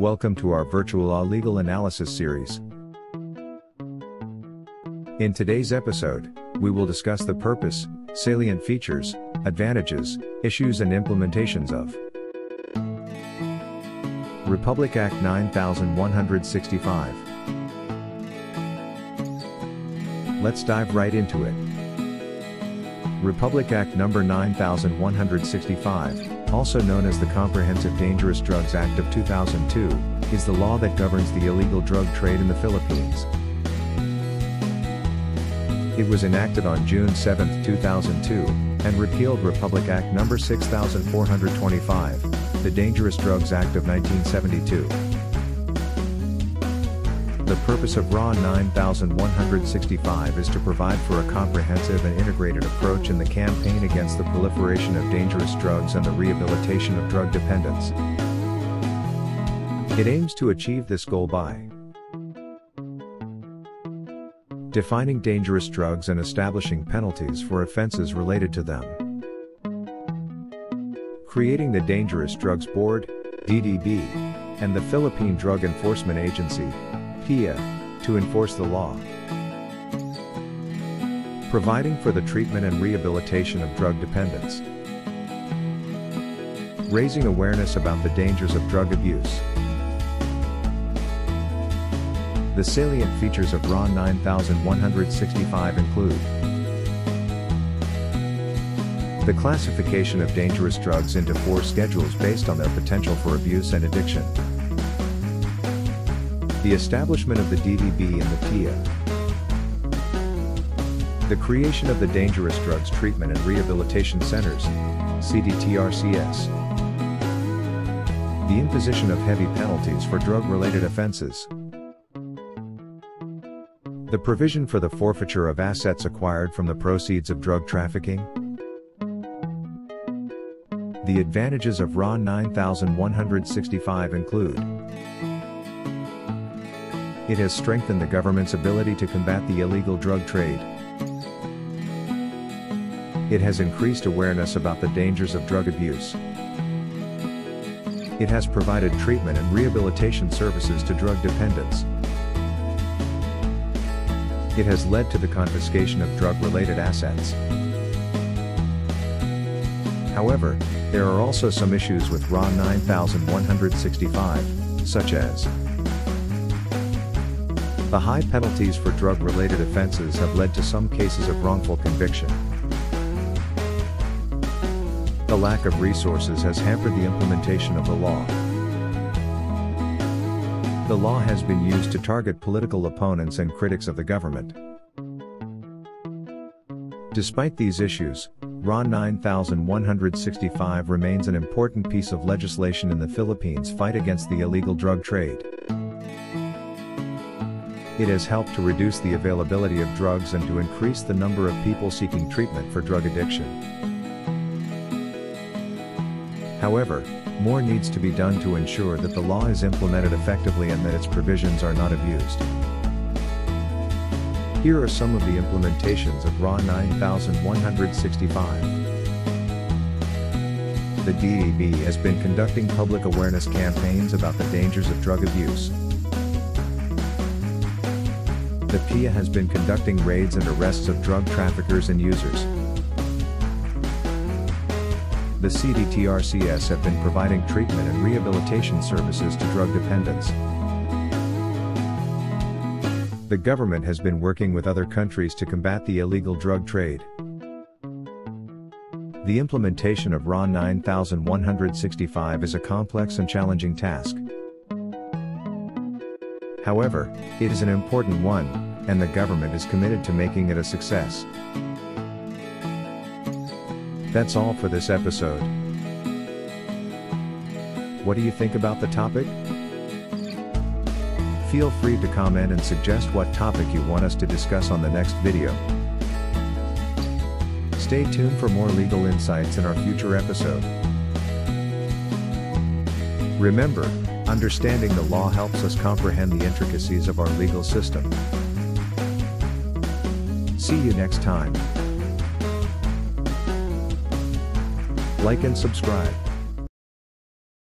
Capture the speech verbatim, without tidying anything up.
Welcome to our virtual law legal analysis series. In today's episode, we will discuss the purpose, salient features, advantages, issues and implementations of Republic Act nine thousand one hundred sixty-five. Let's dive right into it. Republic Act number nine thousand one hundred sixty-five, also known as the Comprehensive Dangerous Drugs Act of two thousand two, is the law that governs the illegal drug trade in the Philippines. It was enacted on June seventh two thousand two, and repealed Republic Act number six thousand four hundred twenty-five, the Dangerous Drugs Act of nineteen seventy-two. The purpose of R A nine thousand one hundred sixty-five is to provide for a comprehensive and integrated approach in the campaign against the proliferation of dangerous drugs and the rehabilitation of drug dependence. It aims to achieve this goal by defining dangerous drugs and establishing penalties for offenses related to them, creating the Dangerous Drugs Board, D D B, and the Philippine Drug Enforcement Agency, P I A, to enforce the law, providing for the treatment and rehabilitation of drug dependence, raising awareness about the dangers of drug abuse. The salient features of R A nine thousand one hundred sixty-five include the classification of dangerous drugs into four schedules based on their potential for abuse and addiction, the establishment of the D D B and the P I A, the creation of the Dangerous Drugs Treatment and Rehabilitation Centers, C D T R C S, the imposition of heavy penalties for drug-related offenses, the provision for the forfeiture of assets acquired from the proceeds of drug trafficking, the advantages of R A nine thousand one hundred sixty-five include it has strengthened the government's ability to combat the illegal drug trade. It has increased awareness about the dangers of drug abuse. It has provided treatment and rehabilitation services to drug dependents. It has led to the confiscation of drug-related assets. However, there are also some issues with R A nine thousand one hundred sixty-five, such as the high penalties for drug-related offenses have led to some cases of wrongful conviction. The lack of resources has hampered the implementation of the law. The law has been used to target political opponents and critics of the government. Despite these issues, R A nine thousand one hundred sixty-five remains an important piece of legislation in the Philippines' fight against the illegal drug trade. It has helped to reduce the availability of drugs and to increase the number of people seeking treatment for drug addiction. However, more needs to be done to ensure that the law is implemented effectively and that its provisions are not abused. Here are some of the implementations of R A nine thousand one hundred sixty-five. The D D B has been conducting public awareness campaigns about the dangers of drug abuse. The P I A has been conducting raids and arrests of drug traffickers and users. The C D T R C S have been providing treatment and rehabilitation services to drug dependents. The government has been working with other countries to combat the illegal drug trade. The implementation of R A nine thousand one hundred sixty-five is a complex and challenging task. However, it is an important one, and the government is committed to making it a success. That's all for this episode. What do you think about the topic? Feel free to comment and suggest what topic you want us to discuss on the next video. Stay tuned for more legal insights in our future episode. Remember, understanding the law helps us comprehend the intricacies of our legal system. See you next time. Like and subscribe.